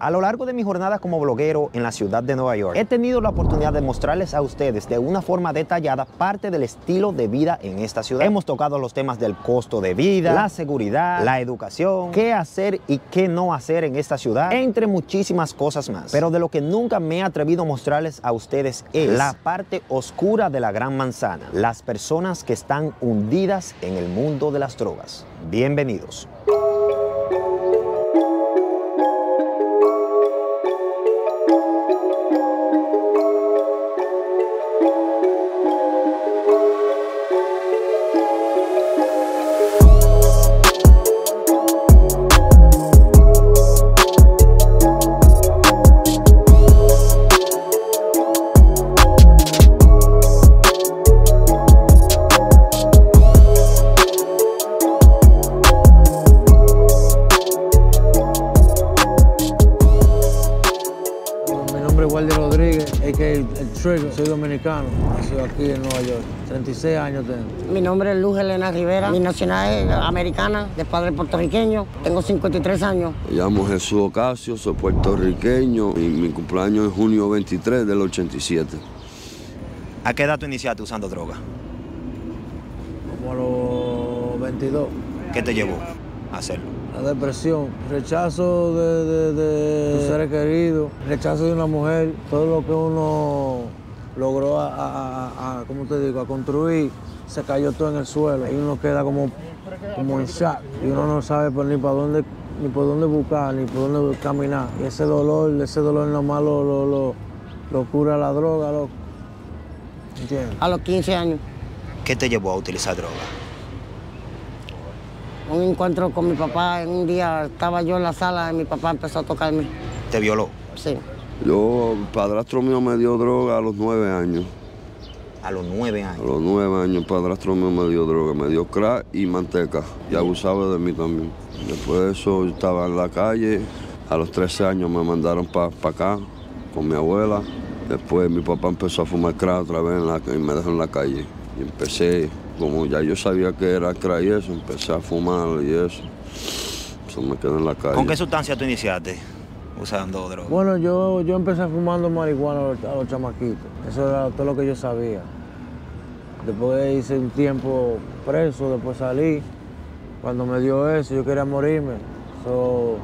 A lo largo de mi jornada como bloguero en la ciudad de Nueva York, he tenido la oportunidad de mostrarles a ustedes de una forma detallada parte del estilo de vida en esta ciudad. Hemos tocado los temas del costo de vida, la seguridad, la educación, qué hacer y qué no hacer en esta ciudad, entre muchísimas cosas más. Pero de lo que nunca me he atrevido a mostrarles a ustedes es la parte oscura de la gran manzana, las personas que están hundidas en el mundo de las drogas. Bienvenidos. Soy dominicano, nacido aquí en Nueva York, 36 años tengo. Mi nombre es Luz Elena Rivera, mi nacionalidad es americana, de padre puertorriqueño, tengo 53 años. Me llamo Jesús Ocasio, soy puertorriqueño y mi cumpleaños es junio 23 del 87. ¿A qué edad tú iniciaste usando droga? Como a los 22. ¿Qué te llevó a hacerlo? La depresión, rechazo de seres queridos, rechazo de una mujer, todo lo que uno logró ¿cómo te digo?, a construir, se cayó todo en el suelo y uno queda como en shock y uno no sabe pues, ni por dónde buscar, ni por dónde caminar. Y ese dolor nomás lo cura la droga, loco. ¿Entiendes? A los 15 años. ¿Qué te llevó a utilizar droga? Un encuentro con mi papá, un día estaba yo en la sala y mi papá empezó a tocarme. ¿Te violó? Sí. Yo, el padrastro mío me dio droga a los 9 años. ¿A los 9 años? A los 9 años, el padrastro mío me dio droga, me dio crack y manteca. Y abusaba de mí también. Después de eso, yo estaba en la calle. A los 13 años me mandaron para acá con mi abuela. Después mi papá empezó a fumar crack otra vez y me dejó en la calle. Y empecé... Como ya yo sabía que era crack y eso, empecé a fumar y eso. Eso me quedé en la calle. ¿Con qué sustancia tú iniciaste usando droga? Bueno, yo empecé fumando marihuana a los chamaquitos. Eso era todo lo que yo sabía. Después hice un tiempo preso, después salí. Cuando me dio eso, yo quería morirme. So,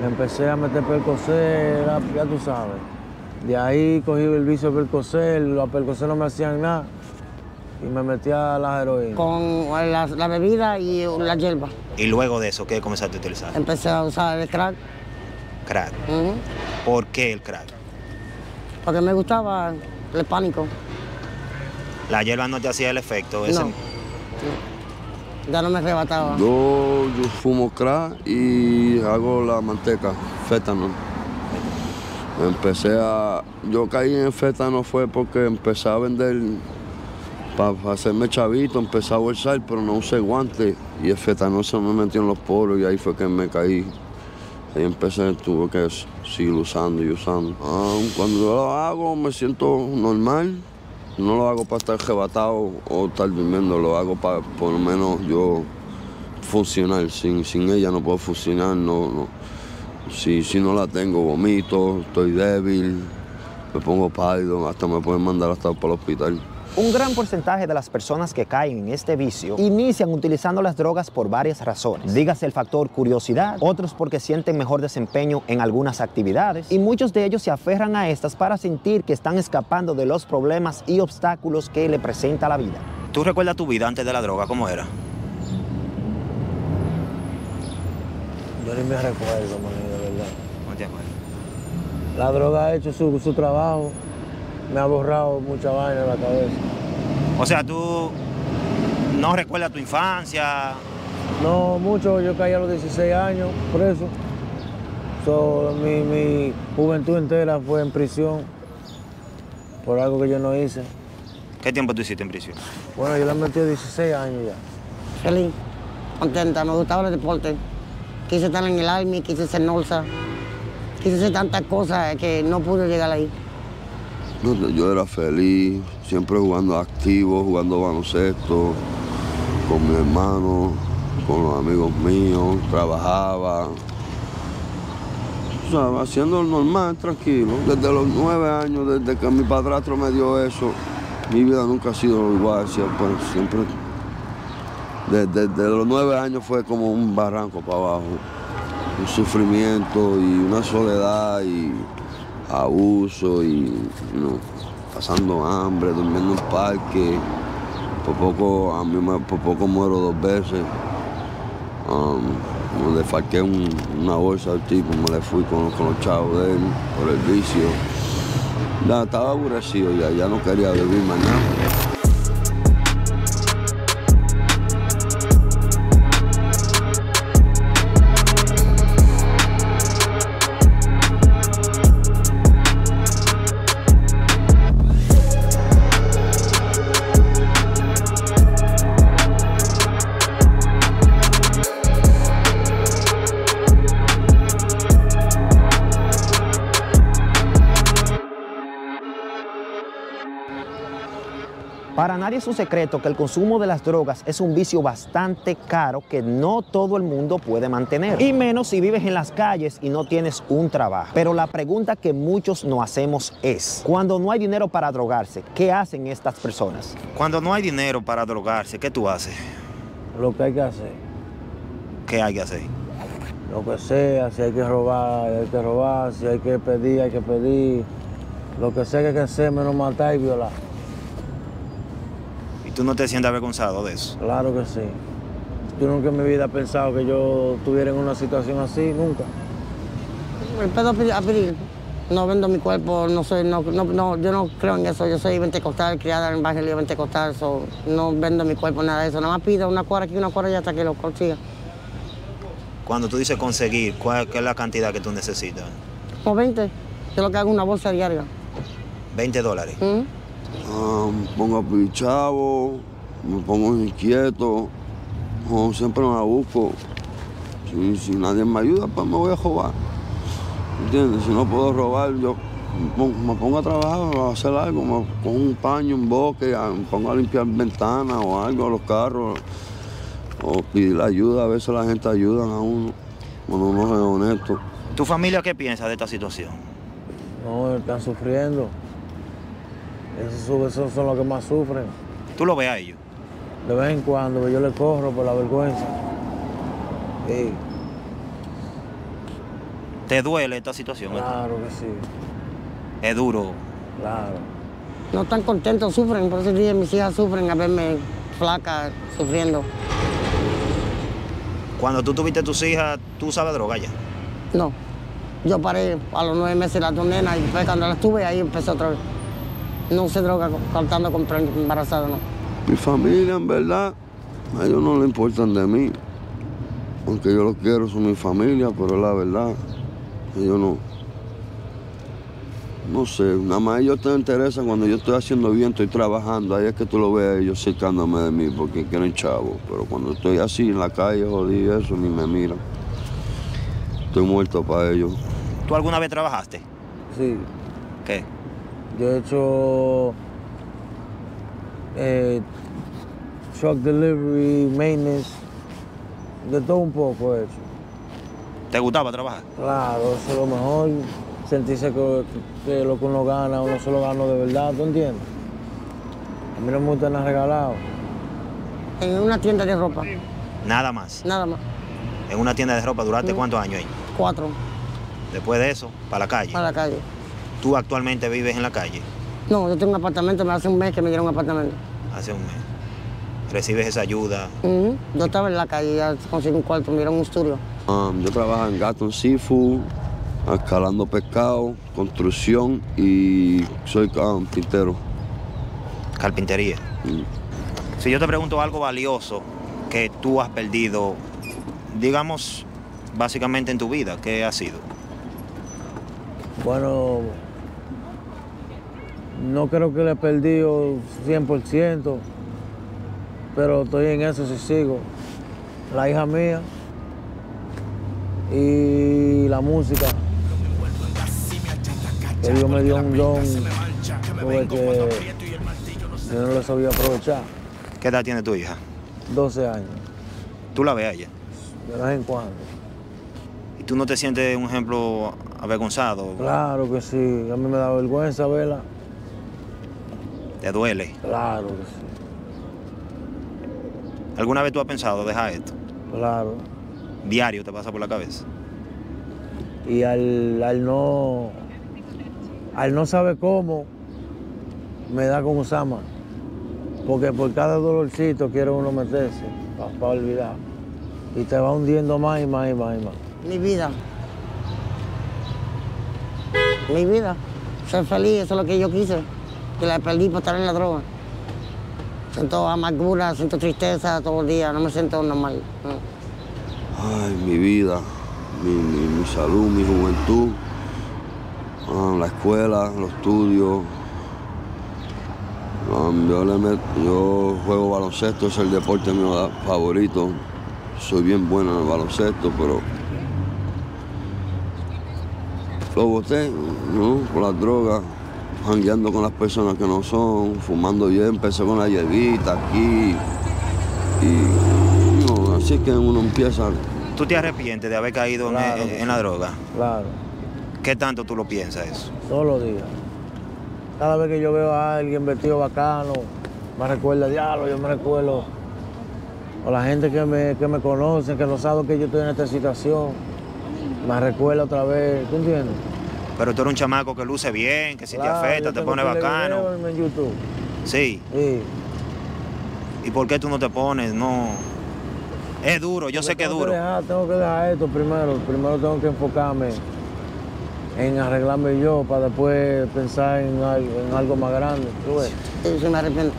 me empecé a meter percocet, ya tú sabes. De ahí cogí el vicio de percocet, los percocet no me hacían nada. Y me metía a las heroínas. Con la bebida y la hierba. ¿Y luego de eso qué comenzaste a utilizar? Empecé a usar el crack. ¿Crack? ¿Por qué el crack? Porque me gustaba el pánico. ¿La hierba no te hacía el efecto? Ese... No. Ya no me arrebataba. Yo fumo crack y hago la manteca, fétano. Yo caí en el fétano fue porque empecé a vender... Para hacerme chavito, empecé a bolsar, pero no usé guantes. Y el fetano se me metió en los poros y ahí fue que me caí. Ahí empecé, tuve que seguir usando y usando. Cuando yo lo hago me siento normal. No lo hago para estar arrebatado o estar durmiendo, lo hago para por lo menos yo funcionar. Sin ella no puedo funcionar, no. Si no la tengo, vomito, estoy débil, me pongo pálido, hasta me pueden mandar hasta para el hospital. Un gran porcentaje de las personas que caen en este vicio inician utilizando las drogas por varias razones. Dígase el factor curiosidad, otros porque sienten mejor desempeño en algunas actividades y muchos de ellos se aferran a estas para sentir que están escapando de los problemas y obstáculos que le presenta la vida. ¿Tú recuerdas tu vida antes de la droga? ¿Cómo era? Yo ni me recuerdo, man, de verdad. No te acuerdas. La droga ha hecho su trabajo. Me ha borrado mucha vaina en la cabeza. O sea, ¿tú no recuerdas tu infancia? No, mucho. Yo caí a los 16 años preso. So, mi juventud entera fue en prisión por algo que yo no hice. ¿Qué tiempo tú hiciste en prisión? Bueno, yo la metí a 16 años ya. Feliz, contenta, me gustaba el deporte. Quise estar en el Army, quise ser Norsa. Quise hacer tantas cosas que no pude llegar ahí. Yo era feliz, siempre jugando activo, jugando baloncesto, con mi hermano, con los amigos míos, trabajaba. sabes, haciendo lo normal, tranquilo. Desde los 9 años, desde que mi padrastro me dio eso, mi vida nunca ha sido igual, siempre, siempre. Desde los 9 años fue como un barranco para abajo. Un sufrimiento y una soledad y abuso y pasando hambre, durmiendo en un parque. Por poco muero 2 veces. Le falqué una bolsa al tipo, me le fui con los chavos de él por el vicio. Ya, estaba aburrecido, ya no quería vivir mañana. Para nadie es un secreto que el consumo de las drogas es un vicio bastante caro que no todo el mundo puede mantener. Y menos si vives en las calles y no tienes un trabajo. Pero la pregunta que muchos no hacemos es, cuando no hay dinero para drogarse, ¿qué hacen estas personas? Cuando no hay dinero para drogarse, ¿qué tú haces? Lo que hay que hacer. ¿Qué hay que hacer? Lo que sea, si hay que robar, hay que robar, si hay que pedir, hay que pedir. Lo que sea que hay que hacer, menos matar y violar. ¿Tú no te sientes avergonzado de eso? Claro que sí. Yo nunca en mi vida he pensado que yo estuviera en una situación así, nunca. El pedo a pedir. No vendo mi cuerpo, yo no creo en eso. Yo soy pentecostal, criada en el evangelio pentecostal, no vendo mi cuerpo, nada de eso. Nada más pido una cuadra aquí, una cuadra allá hasta que lo consiga. Cuando tú dices conseguir, ¿qué es la cantidad que tú necesitas? Como 20. Yo lo que hago es una bolsa diaria. ¿20 dólares? ¿Mm? Me pongo a pedir chavo, me pongo inquieto, siempre me busco. Si nadie me ayuda, pues me voy a robar. ¿Entiendes? Si no puedo robar, yo me pongo a trabajar, a hacer algo, me pongo un paño, un boque, me pongo a limpiar ventanas o algo, los carros, o pedir ayuda, a veces la gente ayuda a uno, cuando uno es honesto. ¿Tu familia qué piensa de esta situación? No, están sufriendo. Esos son los que más sufren. ¿Tú lo ves a ellos? De vez en cuando, yo le corro por la vergüenza. Sí. ¿Te duele esta situación? Claro que sí. ¿Es duro? Claro. No están contentos, sufren. Por eso dije, mis hijas sufren a verme flaca, sufriendo. Cuando tú tuviste a tus hijas, ¿tú usabas droga ya? No. Yo paré a los 9 meses las 2 nenas y después cuando las tuve, ahí empecé otra vez. No se droga contando con embarazado, no. Mi familia, en verdad, a ellos no le importan de mí. Aunque yo los quiero, son mi familia, pero la verdad, ellos no. No sé, nada más ellos te interesan cuando yo estoy haciendo bien, estoy trabajando. Ahí es que tú lo ves a ellos cercándome de mí porque quieren chavo. Pero cuando estoy así en la calle, jodido, eso, ni me miran. Estoy muerto para ellos. ¿Tú alguna vez trabajaste? Sí. ¿Qué? Yo he hecho truck delivery, maintenance, de todo un poco he hecho. ¿Te gustaba trabajar? Claro, eso es lo mejor, sentirse que lo que uno gana, uno se lo gana de verdad, ¿tú entiendes? A mí no me gusta nada regalado. En una tienda de ropa. ¿Nada más? Nada más. ¿En una tienda de ropa duraste cuántos años ahí? 4. Después de eso, para la calle. Para la calle. ¿Tú actualmente vives en la calle? No, yo tengo un apartamento, hace un mes que me dieron un apartamento. Hace un mes. ¿Recibes esa ayuda? Yo estaba en la calle, ya conseguí un cuarto, me dieron un estudio. Yo trabajo en Gaston Seafood, escalando pescado, construcción y soy carpintero. ¿Carpintería? Si yo te pregunto algo valioso que tú has perdido, digamos, básicamente en tu vida, ¿qué ha sido? Bueno, no creo que le he perdido 100%, pero estoy en eso si sigo. La hija mía y la música. Que Dios me dio un don porque yo no lo sabía aprovechar. ¿Qué edad tiene tu hija? 12 años. ¿Tú la ves a ella? De vez en cuando. ¿Y tú no te sientes, un ejemplo, avergonzado? Claro que sí. A mí me da vergüenza verla. ¿Te duele? Claro que sí. ¿Alguna vez tú has pensado dejar esto? Claro. ¿Diario te pasa por la cabeza? Y al no saber cómo, me da como sama. Porque por cada dolorcito quiere uno meterse para olvidar. Y te va hundiendo más y más y más y más. Mi vida, ser feliz, eso es lo que yo quise. Que la perdí por estar en la droga. Siento amargura, siento tristeza todos los días, no me siento normal. Ay, mi vida, mi salud, mi juventud, la escuela, los estudios. Yo juego baloncesto, es el deporte mío favorito. Soy bien bueno en el baloncesto, pero lo boté, ¿no? Por las drogas, jangueando con las personas que no son, fumando. Yo empecé con la hierbita aquí y no, así que uno empieza. ¿Tú te arrepientes de haber caído en la droga? Claro. ¿Qué tanto tú lo piensas eso? Todos los días. Cada vez que yo veo a alguien vestido bacano, me recuerda, diablo, yo me recuerdo. O la gente que me conoce, que no sabe que yo estoy en esta situación, me recuerda otra vez, ¿tú entiendes? Pero tú eres un chamaco que luce bien, que si claro, te afecta, te pone bacano. En YouTube. Sí. Sí. ¿Y por qué tú no te pones? No. Es duro, yo sé que es duro. Tengo que dejar esto primero. Primero tengo que enfocarme en arreglarme yo para después pensar en algo más grande. ¿Tú ves? Sí, me arrepiento.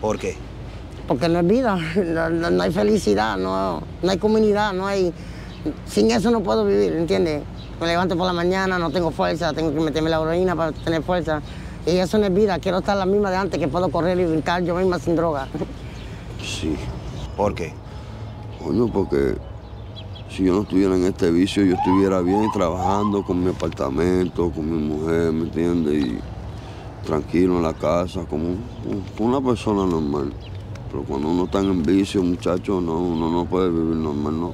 ¿Por qué? Porque no es vida, no hay felicidad, no hay comunidad, no hay... Sin eso no puedo vivir, ¿entiendes? Me levanto por la mañana, no tengo fuerza, tengo que meterme la heroína para tener fuerza. Y eso no es vida, quiero estar la misma de antes, que puedo correr y brincar yo misma sin droga. Sí. ¿Por qué? Bueno, porque si yo no estuviera en este vicio, yo estuviera bien trabajando con mi apartamento, con mi mujer, ¿me entiendes? Y tranquilo en la casa, como una persona normal. Pero cuando uno está en vicio, muchachos, uno no puede vivir normal, no.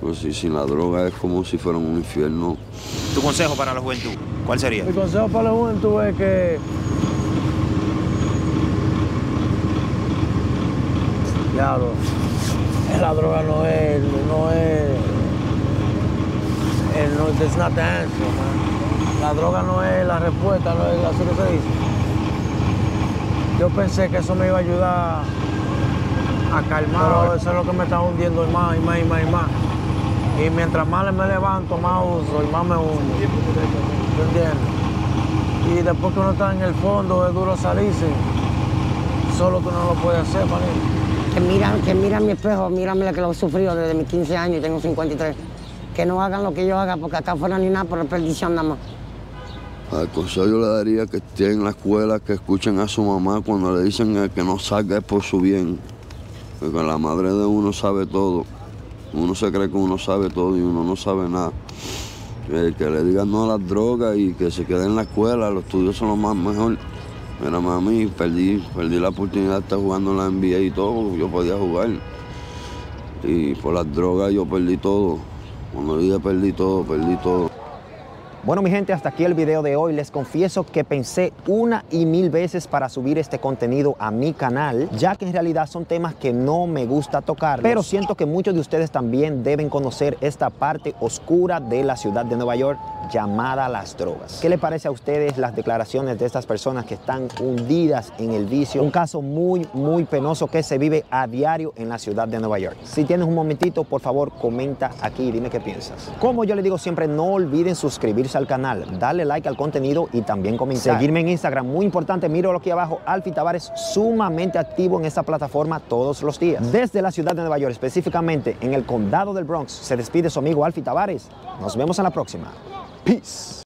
Pero si sin la droga es como si fuera un infierno. ¿Tu consejo para la juventud? ¿Cuál sería? Mi consejo para la juventud es que... Claro, la droga it's not the answer, man. La droga no es la respuesta, no es así que se dice. Yo pensé que eso me iba a ayudar a calmar, pero eso es lo que me está hundiendo más y más y más y más. Y mientras más me levanto, más uso y más me hundo. ¿Tú entiendes? Y después que uno está en el fondo, es duro salirse. Solo tú no lo puedes hacer, manito. Que mira mi espejo, mírame lo que lo he sufrido desde mis 15 años y tengo 53. Que no hagan lo que yo haga, porque acá fuera ni nada, por la perdición nada más. Al consejo yo le daría que estén en la escuela, que escuchen a su mamá cuando le dicen que no salga es por su bien. Porque la madre de uno sabe todo. Uno se cree que uno sabe todo y uno no sabe nada. Que le digan no a las drogas y que se queden en la escuela, los estudios son lo más mejor. Mira, mami, perdí la oportunidad de estar jugando en la NBA y todo, yo podía jugar. Y por las drogas yo perdí todo. Cuando dije perdí todo, perdí todo. Bueno, mi gente, hasta aquí el video de hoy. Les confieso que pensé 1,000 veces para subir este contenido a mi canal, ya que en realidad son temas que no me gusta tocar. Pero siento que muchos de ustedes también deben conocer esta parte oscura de la ciudad de Nueva York, llamada las drogas. ¿Qué les parece a ustedes las declaraciones de estas personas que están hundidas en el vicio? Un caso muy, muy penoso que se vive a diario en la ciudad de Nueva York. Si tienes un momentito, por favor, comenta aquí y dime qué piensas. Como yo les digo siempre, no olviden suscribirse al canal, darle like al contenido y también comentar. Seguirme en Instagram, muy importante, míralo aquí abajo, Alfy Tavarez, sumamente activo en esta plataforma todos los días. Desde la ciudad de Nueva York, específicamente en el condado del Bronx, se despide su amigo Alfy Tavarez. Nos vemos en la próxima. Peace.